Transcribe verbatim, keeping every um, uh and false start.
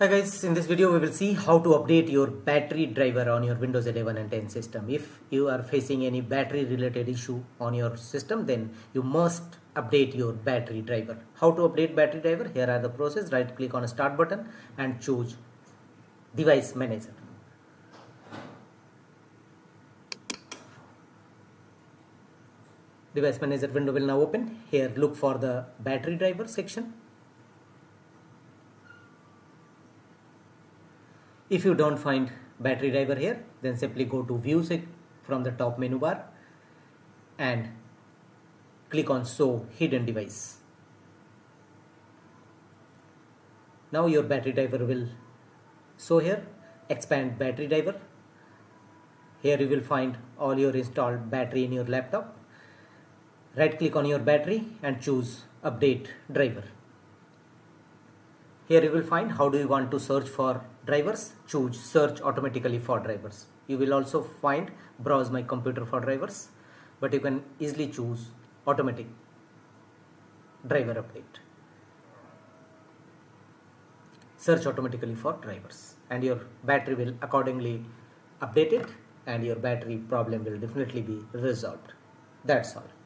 Hi guys, in this video we will see how to update your battery driver on your Windows eleven and ten system. If you are facing any battery related issue on your system, then you must update your battery driver. How to update battery driver? Here are the process. Right click on start button and choose Device Manager. Device Manager window will now open. Here look for the battery driver section. If you don't find battery driver here, then simply go to view from the top menu bar and click on show hidden device. Now your battery driver will show here. Expand battery driver. Here you will find all your installed battery in your laptop. Right click on your battery and choose update driver. Here you will find how do you want to search for drivers. Choose search automatically for drivers. You will also find browse my computer for drivers, but you can easily choose automatic driver update. Search automatically for drivers and your battery will accordingly update it, and your battery problem will definitely be resolved. That's all.